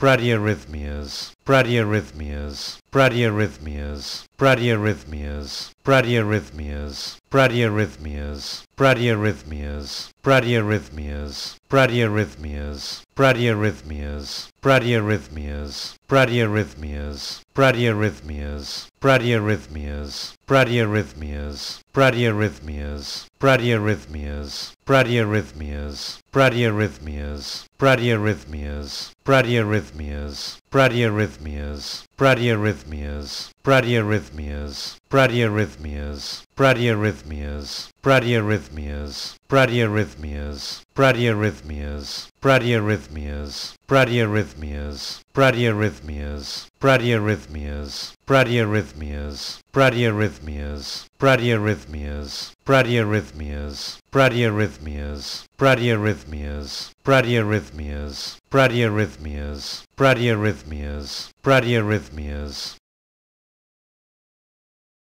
bradyarrhythmias